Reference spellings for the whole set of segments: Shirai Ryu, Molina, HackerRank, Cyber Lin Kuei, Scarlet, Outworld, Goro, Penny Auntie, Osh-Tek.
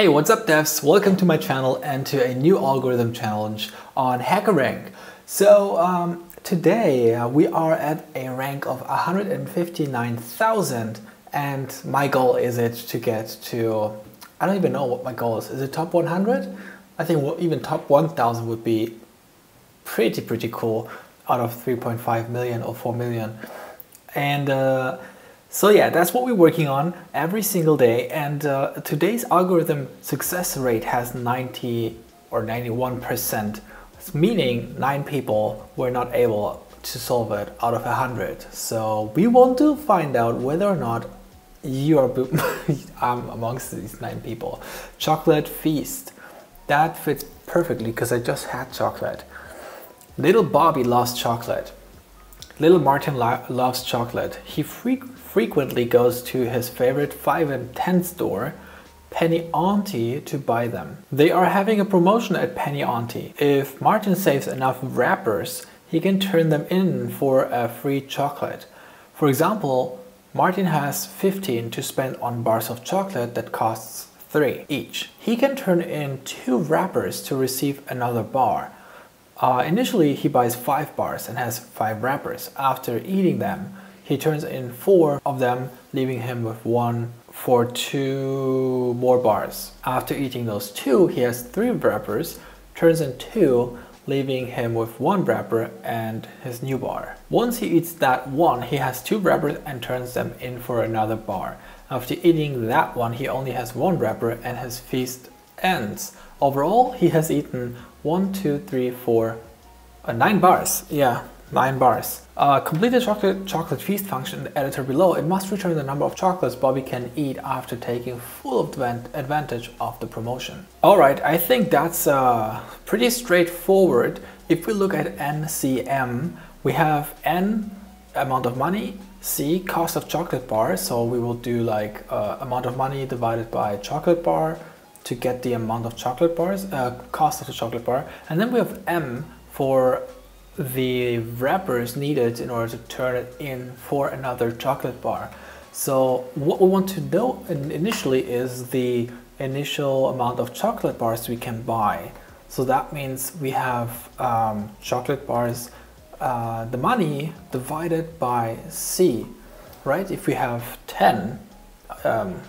Hey, what's up devs? Welcome to my channel and to a new algorithm challenge on HackerRank. So today we are at a rank of 159,000 and my goal is to get to, I don't even know what my goal is. Is it top 100? I think even top 1,000 would be pretty cool out of 3.5 million or 4 million. And so yeah, that's what we're working on every single day. And today's algorithm success rate has 90 or 91%, meaning 9 people were not able to solve it out of 100. So we want to find out whether or not you are amongst these 9 people. Chocolate feast. That fits perfectly because I just had chocolate. Little Bobby loves chocolate. Little Martin loves chocolate. He frequently goes to his favorite 5 and 10 store, Penny Auntie, to buy them. They are having a promotion at Penny Auntie. If Martin saves enough wrappers, he can turn them in for a free chocolate. For example, Martin has 15 to spend on bars of chocolate that costs 3 each. He can turn in 2 wrappers to receive another bar. Initially, he buys 5 bars and has 5 wrappers. After eating them, he turns in 4 of them, leaving him with 1 for 2 more bars. After eating those 2, he has 3 wrappers, turns in 2, leaving him with 1 wrapper and his new bar. Once he eats that one, he has 2 wrappers and turns them in for another bar. After eating that one, he only has 1 wrapper and his feast ends. Overall, he has eaten 9 bars. Yeah, 9 bars. Complete the chocolate feast function in the editor below. It must return the number of chocolates Bobby can eat after taking full advantage of the promotion. Alright, I think that's pretty straightforward. If we look at NCM, we have N, amount of money, C, cost of chocolate bar. So we will do like amount of money divided by chocolate bar to get the amount of chocolate bars, cost of the chocolate bar. And then we have M for the wrappers needed in order to turn it in for another chocolate bar. So what we want to know initially is the initial amount of chocolate bars we can buy. So that means we have chocolate bars, the money divided by C, right? If we have 10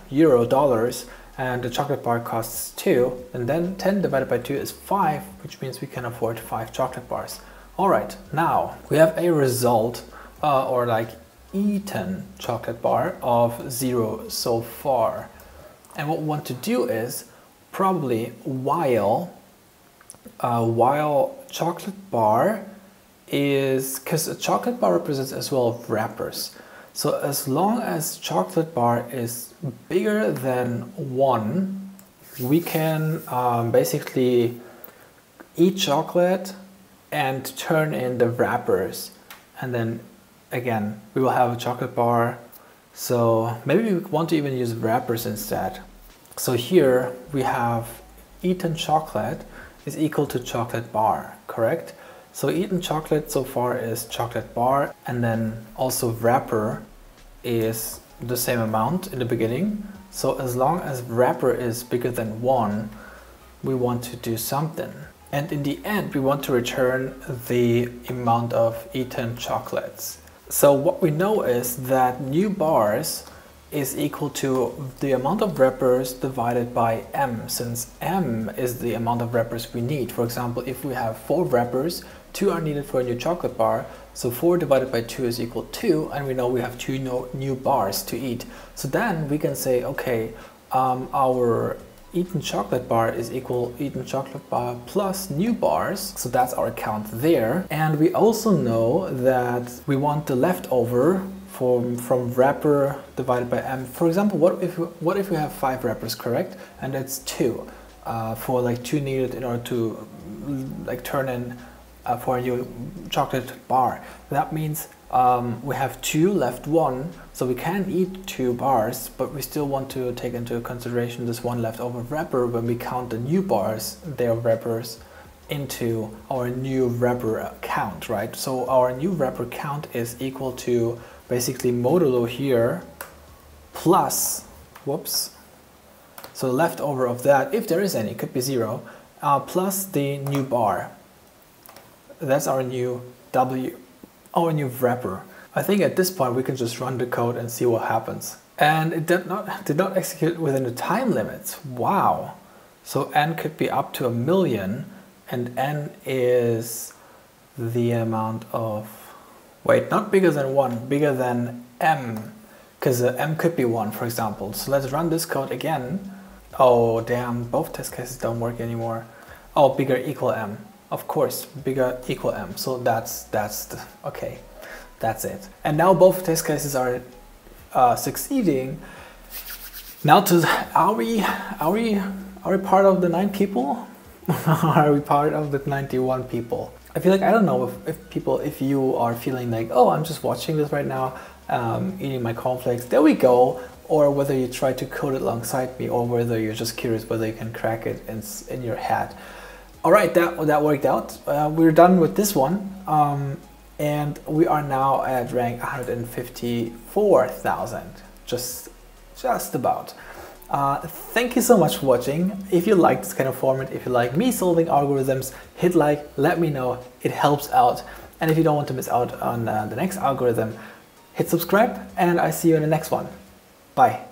euro dollars, and the chocolate bar costs 2, and then 10 divided by 2 is 5, which means we can afford 5 chocolate bars. Alright, now we have a result, or like eaten chocolate bar of 0 so far. And what we want to do is probably while chocolate bar is, because a chocolate bar represents as well wrappers. So as long as chocolate bar is bigger than 1, we can basically eat chocolate and turn in the wrappers. And then again, we will have a chocolate bar. So maybe we want to even use wrappers instead. So here we have eaten chocolate is equal to chocolate bar, correct? So eaten chocolate so far is chocolate bar, and then also wrapper is the same amount in the beginning. So as long as wrapper is bigger than 1, we want to do something. And in the end, we want to return the amount of eaten chocolates. So what we know is that new bars is equal to the amount of wrappers divided by M, since M is the amount of wrappers we need. For example, if we have 4 wrappers, 2 are needed for a new chocolate bar, so 4 divided by 2 is equal to 2, and we know we have 2 new bars to eat. So then we can say, okay, our eaten chocolate bar is equal eaten chocolate bar plus new bars. So that's our count there. And we also know that we want the leftover from wrapper divided by M. For example, what if we have 5 wrappers, correct? And that's 2 for like 2 needed in order to like turn in for a new chocolate bar. That means we have 2 left 1, so we can eat 2 bars, but we still want to take into consideration this 1 leftover wrapper when we count the new bars, their wrappers, into our new wrapper count, right? So our new wrapper count is equal to basically modulo here plus, whoops, So the leftover of that, if there is any, could be 0, plus the new bar. That's our new W, our new wrapper. I think at this point we can just run the code and see what happens. And it did not execute within the time limits. Wow. So n could be up to 1,000,000, and n is the amount of, wait, not bigger than 1, bigger than m, because m could be 1, for example. So let's run this code again. Oh damn, both test cases don't work anymore. Oh, bigger equal m, of course, bigger equal m. So okay, that's it. And now both test cases are succeeding. Now are we part of the 9 people? Are we part of the 91 people? I feel like, I don't know if you are feeling like, oh, I'm just watching this right now, eating my cornflakes, there we go, or whether you try to code it alongside me, or whether you're just curious whether you can crack it in your head. All right, that worked out. We're done with this one, and we are now at rank 154,000, just about. Thank you so much for watching. If you like this kind of format, if you like me solving algorithms, hit like, let me know, it helps out. And if you don't want to miss out on the next algorithm, hit subscribe, and I see you in the next one. Bye.